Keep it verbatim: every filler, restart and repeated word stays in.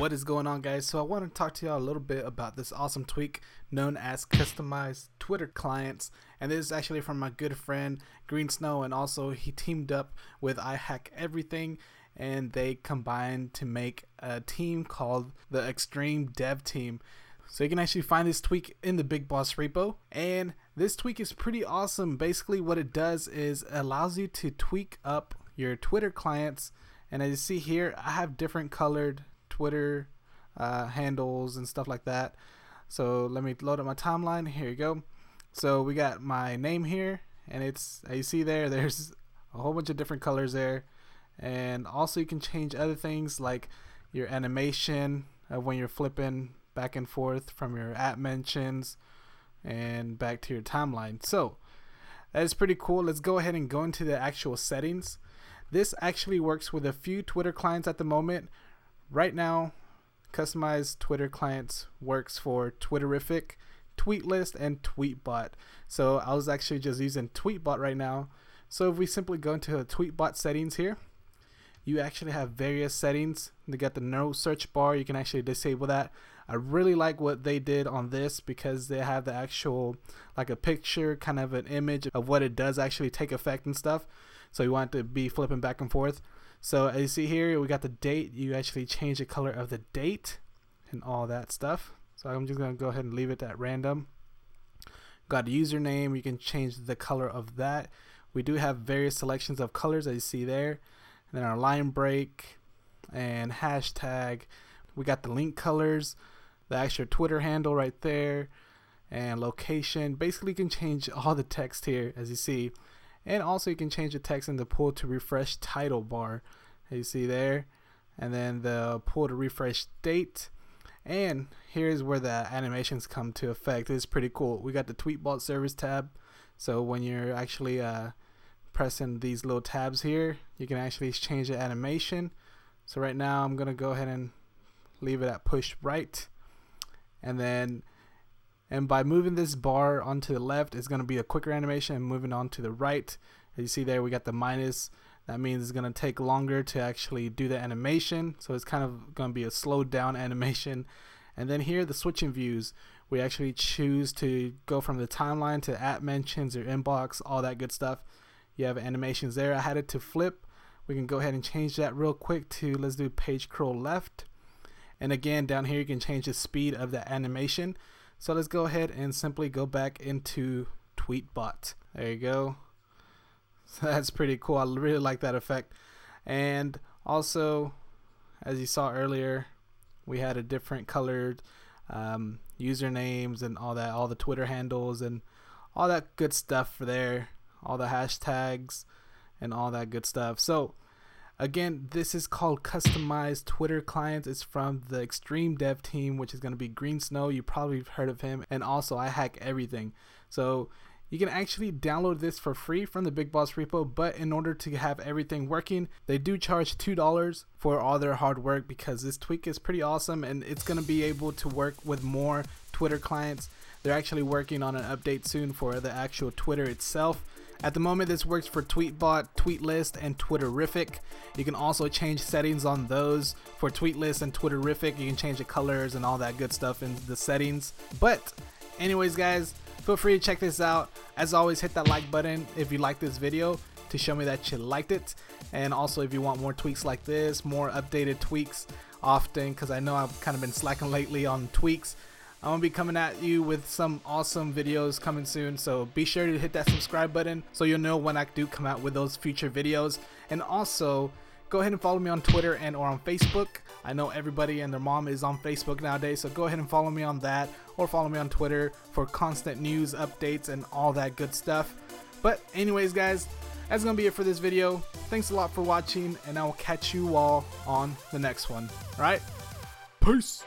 What is going on, guys? So I want to talk to y'all a little bit about this awesome tweak known as Customized Twitter Clients, and this is actually from my good friend Green Snow, and also he teamed up with iHack Everything, and they combined to make a team called the Extreme Dev Team. So you can actually find this tweak in the Big Boss repo, and this tweak is pretty awesome. Basically what it does is it allows you to tweak up your Twitter clients, and as you see here, I have different colored Twitter uh, handles and stuff like that. So let me load up my timeline. Here you go. So we got my name here, and it's, as you see there, there's a whole bunch of different colors there, and also you can change other things like your animation of when you're flipping back and forth from your app mentions and back to your timeline. So that's pretty cool. Let's go ahead and go into the actual settings. This actually works with a few Twitter clients at the moment. Right now, Customized Twitter Clients works for Twitterrific, Tweetlist, and Tweetbot. So I was actually just using Tweetbot right now. So if we simply go into the Tweetbot settings here, you actually have various settings. You got the no search bar. You can actually disable that. I really like what they did on this because they have the actual, like a picture, kind of an image of what it does actually take effect and stuff. So you want it to be flipping back and forth. So as you see here, we got the date. You actually change the color of the date and all that stuff. So I'm just going to go ahead and leave it at random. Got a username. You can change the color of that. We do have various selections of colors, as you see there. And then our line break and hashtag. We got the link colors, the actual Twitter handle right there, and location. Basically, you can change all the text here, as you see. And also, you can change the text in the pull to refresh title bar, as you see there. And then the pull to refresh date. And here's where the animations come to effect. It's pretty cool. We got the Tweetbot service tab. So when you're actually uh, pressing these little tabs here, you can actually change the animation. So right now I'm gonna go ahead and leave it at push right, and then and by moving this bar onto the left, it's gonna be a quicker animation, and moving on to the right, as you see there, we got the minus. That means it's gonna take longer to actually do the animation, so it's kind of gonna be a slowed down animation. And then here, the switching views, we actually choose to go from the timeline to app mentions or inbox, all that good stuff. You have animations there. I had it to flip. We can go ahead and change that real quick to, let's do page curl left. And again, down here you can change the speed of the animation. So let's go ahead and simply go back into Tweetbot. There you go. So that's pretty cool. I really like that effect. And also, as you saw earlier, we had a different colored um, usernames and all that, all the Twitter handles and all that good stuff there, all the hashtags and all that good stuff. So again, this is called Customized Twitter Clients. It's from the Extreme Dev Team, which is going to be Green Snow. You probably have heard of him, and also iHack Everything. So you can actually download this for free from the Big Boss repo, but in order to have everything working, they do charge two dollars for all their hard work, because this tweak is pretty awesome and it's going to be able to work with more Twitter clients. They're actually working on an update soon for the actual Twitter itself. At the moment, this works for Tweetbot, Tweetlist, and Twitterrific. You can also change settings on those. For Tweetlist and Twitterrific, you can change the colors and all that good stuff in the settings. But anyways, guys, feel free to check this out. As always, hit that like button if you like this video to show me that you liked it. And also, if you want more tweaks like this, more updated tweaks often, because I know I've kind of been slacking lately on tweaks. I'm going to be coming at you with some awesome videos coming soon, so be sure to hit that subscribe button so you'll know when I do come out with those future videos. And also, go ahead and follow me on Twitter and or on Facebook. I know everybody and their mom is on Facebook nowadays, so go ahead and follow me on that, or follow me on Twitter for constant news updates and all that good stuff. But anyways, guys, that's going to be it for this video. Thanks a lot for watching, and I will catch you all on the next one. Alright, peace!